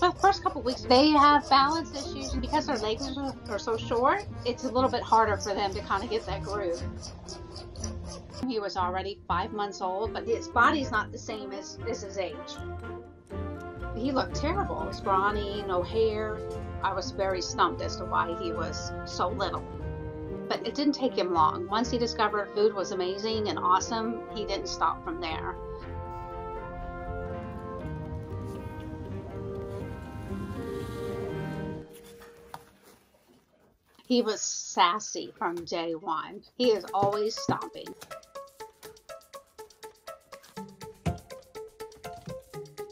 The first couple weeks they have balance issues, and because their legs are so short, it's a little bit harder for them to kind of get that groove. He was already 5 months old, but his body's not the same as his age. He looked terrible. He was brawny, no hair. I was very stumped as to why he was so little. But it didn't take him long. Once he discovered food was amazing and awesome, he didn't stop from there. He was sassy from day one. He is always stomping.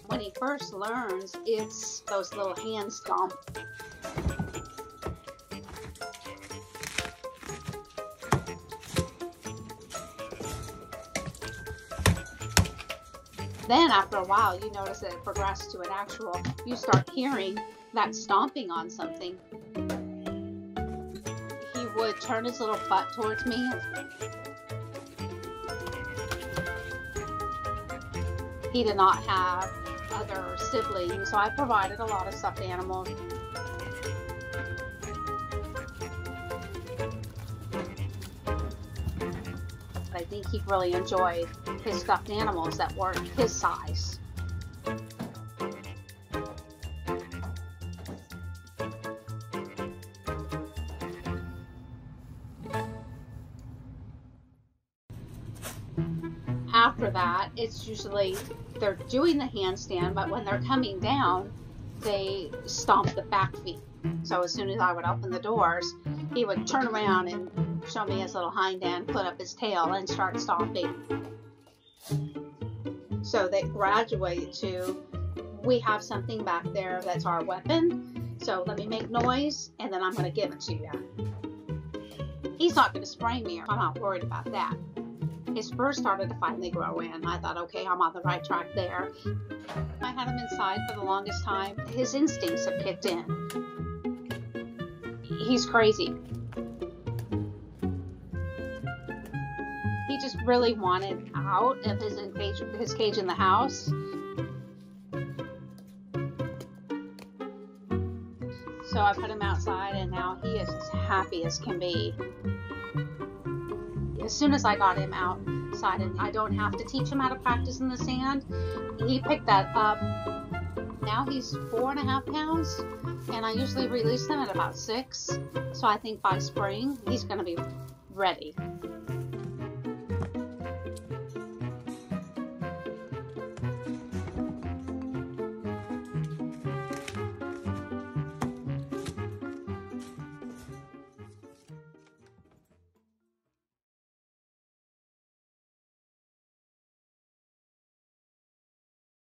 When he first learns, it's those little hand stomps. Then after a while, you notice that it progressed to an actual, you start hearing that stomping on something. He would turn his little butt towards me. He did not have other siblings, so I provided a lot of stuffed animals. I think he really enjoyed his stuffed animals that weren't his size. After that, it's usually they're doing the handstand, but when they're coming down, they stomp the back feet. So as soon as I would open the doors, he would turn around and show me his little hind end, put up his tail, and start stomping. So they graduate to, we have something back there that's our weapon, so let me make noise, and then I'm going to give it to you. He's not going to spray me, I'm not worried about that. His fur started to finally grow in. I thought, okay, I'm on the right track there. I had him inside for the longest time. His instincts have kicked in. He's crazy. He just really wanted out of his cage in the house. So I put him outside, and now he is as happy as can be. As soon as I got him outside, and I don't have to teach him how to practice in the sand, he picked that up. Now he's 4.5 pounds, and I usually release him at about 6. So I think by spring, he's going to be ready.